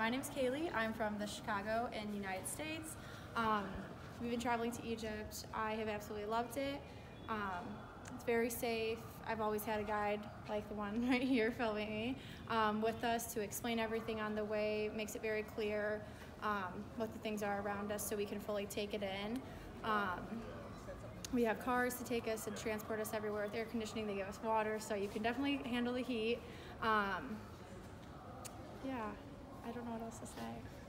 my name's Kaylee. I'm from the Chicago and United States. We've been traveling to Egypt. I have absolutely loved it. It's very safe. I've always had a guide like the one right here filming me with us to explain everything on the way. It makes it very clear what the things are around us so we can fully take it in. We have cars to take us and transport us everywhere with air conditioning. They give us water, so you can definitely handle the heat. Yeah, I don't know what else to say.